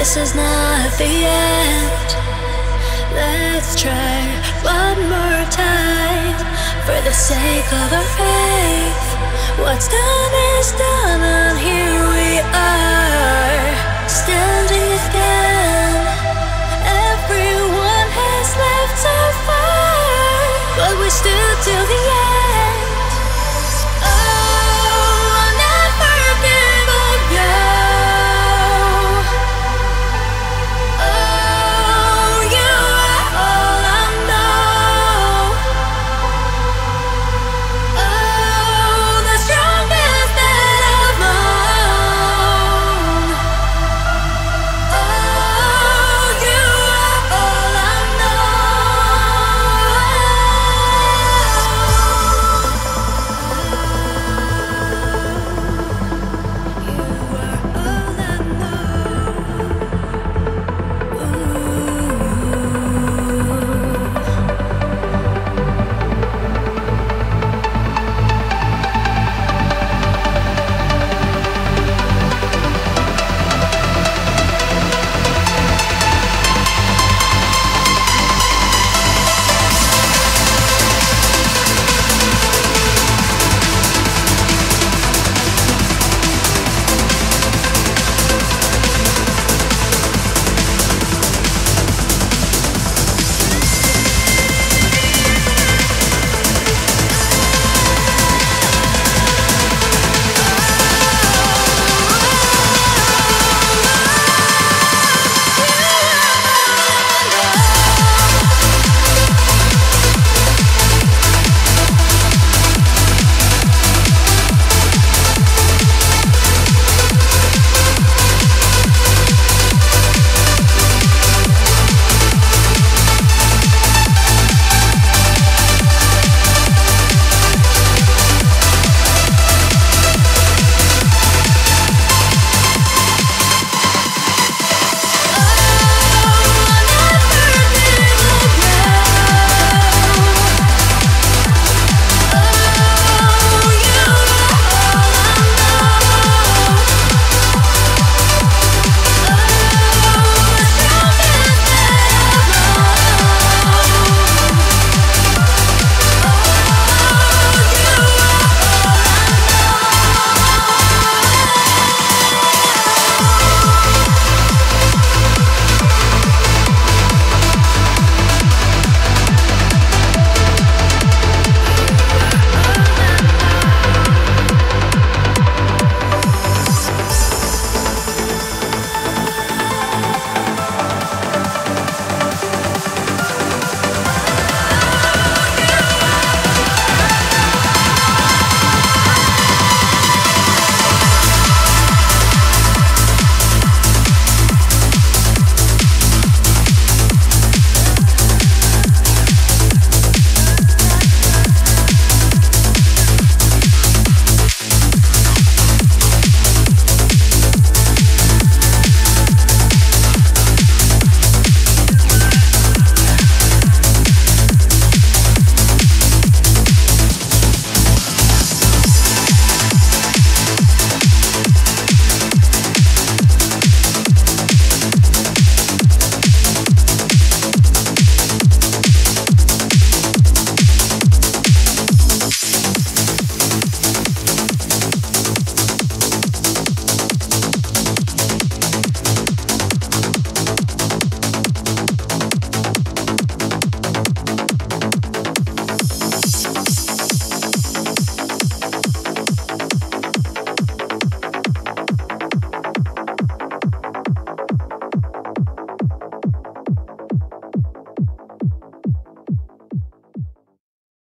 This is not the end. Let's try one more time for the sake of our faith.